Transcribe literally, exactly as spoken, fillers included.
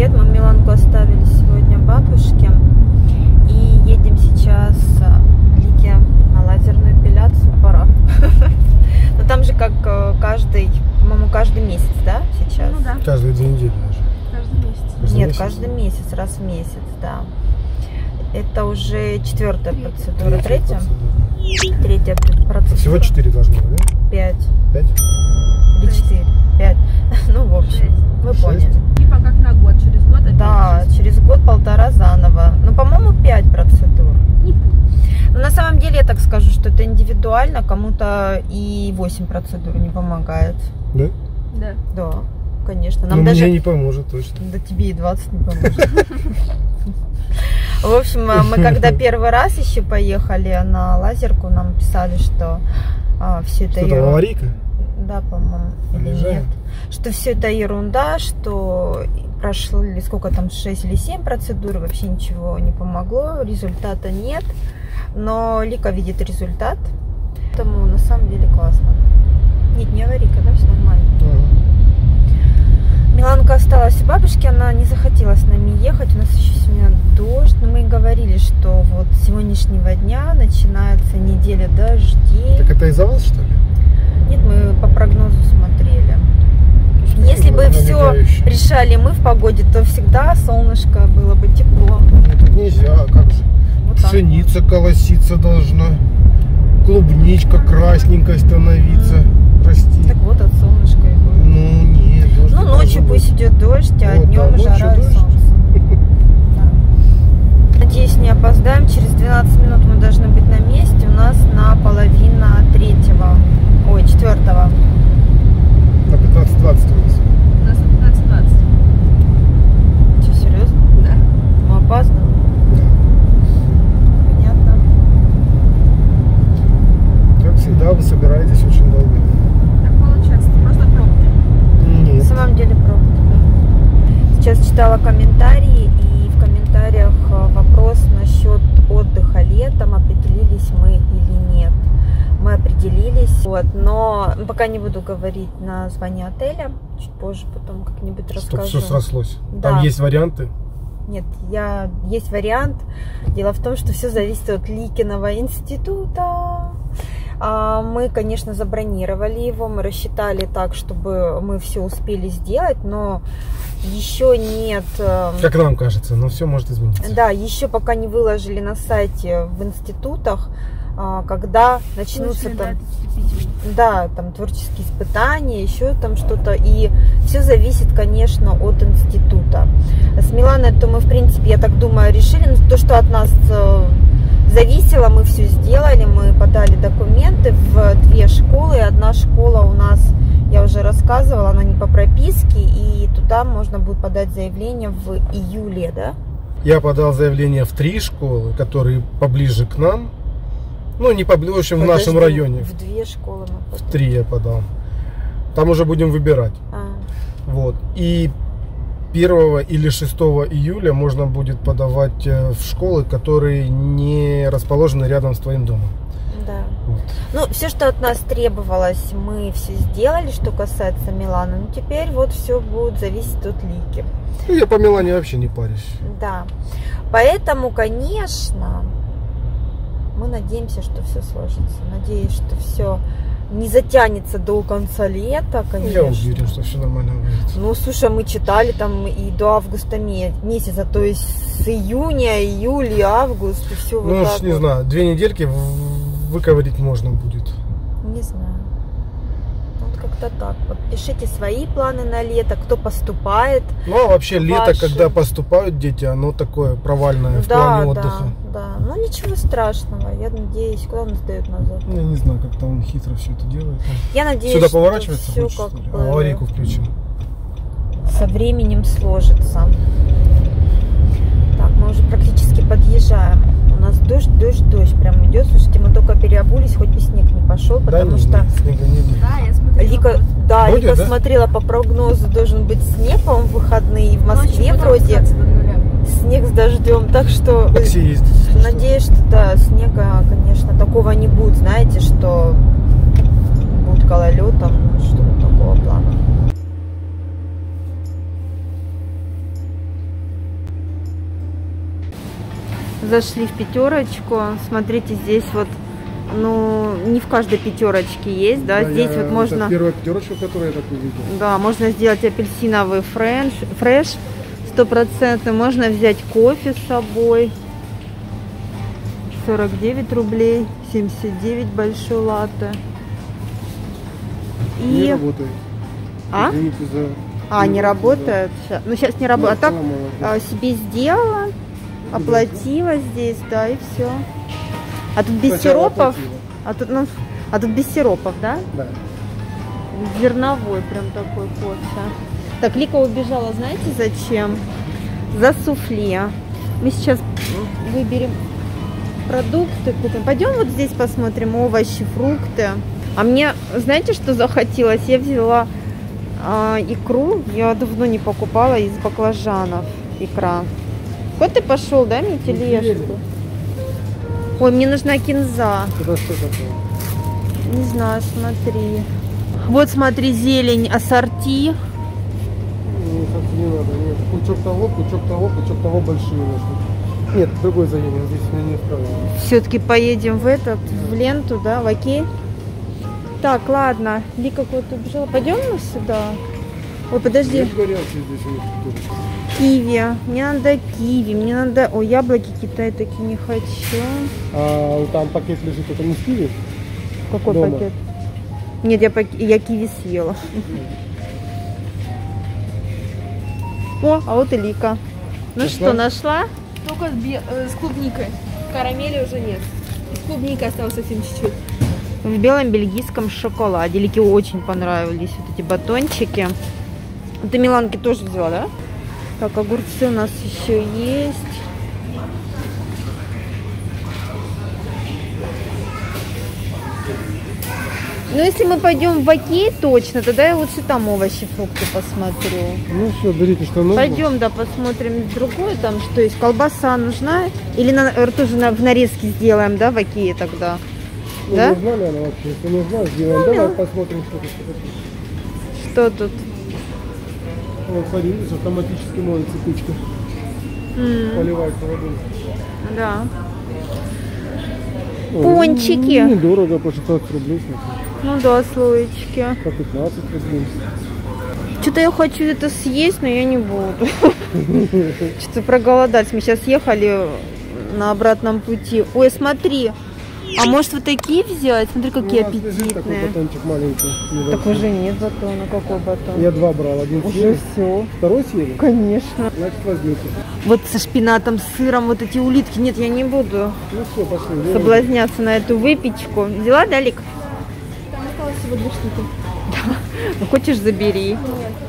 привет! Мы Миланку оставили сегодня бабушке и едем сейчас в Лике на лазерную эпиляцию. Пора. Но там же как каждый, по-моему, каждый месяц, да, сейчас? Ну да. Каждые две недели даже. Каждый месяц. Каждый Нет, месяц? каждый месяц, раз в месяц, да. Это уже четвертая процедура. Третья? Третья процедура. Всего четыре должно быть, да? Пять. Пять? Или четыре. Пять. Ну, в общем, вы поняли. Типа как на год, через год опять. Да, через год-полтора заново. Ну, по-моему, пять процедур. Но на самом деле я так скажу, что это индивидуально, кому-то и восемь процедур не помогает. Да? Да. Да, конечно. Нам даже... Мне не поможет точно. Да тебе и двадцать не поможет. В общем, мы когда первый раз еще поехали на лазерку, нам писали, что а, все это... Что-то аварийка? Да, по-моему. Нет. Что все это ерунда, что прошло сколько там, шесть или семь процедур, вообще ничего не помогло, результата нет. Но Лика видит результат, поэтому на самом деле классно. Нет, не аварийка, да, все нормально. Миланка осталась у бабушки, она не захотела с нами ехать, у нас еще сегодня дождь, но мы и говорили, что вот с сегодняшнего дня начинается неделя дождей. Так это из-за вас, что ли? Нет, мы по прогнозу смотрели. Что Если бы все решали мы в погоде, то всегда солнышко было бы тепло. Ну, тут нельзя, как же. Вот пшеница вот. Колоситься должна, клубничка красненькая становиться, mm-hmm. расти. Так вот от солнышка и будет. Ну, нет. Ну, ночью пусть идет дождь, а вот, днем да, жара и солнце. Да. Надеюсь, не опоздаем. Через двенадцать минут мы должны быть на месте. У нас на половина третьего. Ой, четвертого. На пятнадцать двадцать у нас. У нас на пятнадцать двадцать. Че, серьезно? Да. Мы опаздываем? Да. Понятно. Как всегда, вы собираетесь очень долго. Так получается, просто пробки. На самом деле пробки, да. Сейчас читала комментарии, и в комментариях вопрос насчет отдыха летом, определились мы или нет. Мы определились, вот, но пока не буду говорить название отеля, чуть позже потом как-нибудь расскажу. Чтобы все срослось. Да. Там есть варианты? Нет, я... есть вариант. Дело в том, что все зависит от Ликиного института. Мы, конечно, забронировали его, мы рассчитали так, чтобы мы все успели сделать, но еще нет... Как нам кажется, но все может измениться. Да, еще пока не выложили на сайте в институтах, когда начнутся там, да, там творческие испытания, еще там что-то. И все зависит, конечно, от института. С Миланой это мы, в принципе, я так думаю, решили, то, что от нас... зависело, мы все сделали, мы подали документы в две школы. Одна школа у нас, я уже рассказывала, она не по прописке, и туда можно будет подать заявление в июле, да? Я подал заявление в три школы, которые поближе к нам, ну не поближе, в общем, в нашем районе. В две школы мы подали. В три я подал. Там уже будем выбирать. А. Вот. И первого или шестого июля можно будет подавать в школы, которые не расположены рядом с твоим домом. Да. Вот. Ну, все, что от нас требовалось, мы все сделали, что касается Миланы. Ну, теперь вот все будет зависеть от Лики. Ну, я по Милане вообще не парюсь. Да. Поэтому, конечно, мы надеемся, что все сложится. Надеюсь, что все... не затянется до конца лета, конечно. Я уверен, что все нормально будет. Ну, слушай, мы читали там и до августа месяца, то есть с июня, июля, август, и все. Ну, вот не вот. знаю, две недельки выковырить можно будет. Не знаю. Вот как-то так. Вот пишите свои планы на лето, кто поступает. Ну, а вообще ваши... лето, когда поступают дети, оно такое провальное в да, плане да, отдыха. Да, да. Ну, ничего страшного. Я надеюсь, куда он сдает назад? Я не знаю, как там он хитро все это делает. Я надеюсь, сюда поворачивается, все хочешь, как а аварийку включим. Со временем сложится. Так, мы уже практически подъезжаем. У нас дождь, дождь, дождь прям идет. Слушайте, мы только переобулись, хоть бы снег не пошел, потому да, что... Снега не будет. Да, я смотрела. Лика, да, будет, Лика да? смотрела по прогнозу, должен быть снег, по-моему, в выходные в Москве вроде. Снег с дождем, так что... Такси ездит. Надеюсь, что да, снега, конечно, такого не будет, знаете, что будет гололедом, что-то такого плана. Зашли в пятерочку. Смотрите, здесь вот, ну, не в каждой пятерочке есть, да, да здесь я, вот можно... Это первая пятерочка, которую я так увидел. Да, можно сделать апельсиновый фреш, фреш сто процентов. Можно взять кофе с собой. сорок девять рублей, семьдесят девять большой латте. И... Не работает. А? За... А, не, не работает. За... Ну, сейчас не работает. А так а, себе сделала, оплатила здесь, да, и все. А тут без Сначала сиропов, а тут, ну, а тут без сиропов, да? Да. Зерновой прям такой кофе. Так, Лика убежала, знаете зачем? За суфле. Мы сейчас выберем продукты, купим. Пойдем вот здесь посмотрим овощи, фрукты. А мне, знаете, что захотелось? Я взяла э, икру, я давно не покупала, из баклажанов икра. Вот ты пошел, дай мне тележку. Ой, мне нужна кинза. Это что такое? Не знаю, смотри. Вот смотри, зелень, ассорти. Не, как не надо, нет. Пучок того, пучок того, пучок того большие нужны. Нет, другой заедем, здесь мы не вправляем. Все-таки поедем в этот, в ленту, да, в окей. Так, ладно, Лика куда-то убежала. Пойдем мы сюда? Ой, подожди. Здесь киви. Мне надо киви, мне надо... О, яблоки Китая таки не хочу. А, там пакет лежит, это не киви? Какой дома? Пакет? Нет, я, пак... я киви съела. О, а вот и Лика. Ну нашла? Что, нашла? Только с, бе... с клубникой. Карамели уже нет. Клубника осталась совсем чуть-чуть. В белом бельгийском шоколаде. Лике очень понравились вот эти батончики. Ты Миланки тоже взяла, да? Так, огурцы у нас еще есть. Ну, если мы пойдем в окей точно, тогда я лучше там овощи, фрукты посмотрю. Ну, все, берите, что нужно. Пойдем, да, посмотрим другое там, что есть. Колбаса нужна? Или на, тоже на, в нарезке сделаем, да, в окей тогда? Ну, да? Нужна ли она вообще? Если нужна, сделаем. Ну, давай посмотрим, что тут. Что тут? Вот, смотри, здесь автоматически моется кучка. Mm. Поливается водой. Да. Ой, пончики. Ну, недорого, по шестнадцать рублей. Ну да, слоечки. По пятнадцать рублей. Что-то я хочу это съесть, но я не буду. Что-то проголодались. Мы сейчас ехали на обратном пути. Ой, смотри. А может вот такие взять? Смотри, какие ну, аппетитные. Такой батончик маленький. Не так уже нет батона. Какой батон? Я два брал. Один уже съели. Все. Второй съели? Конечно. Значит, возьмите. Вот со шпинатом, с сыром, вот эти улитки. Нет, я не буду ну, все, пошли, соблазняться я... на эту выпечку. Взяла, да, Лик? Там осталось всего две штуки. Да. Ну, хочешь, забери. Нет.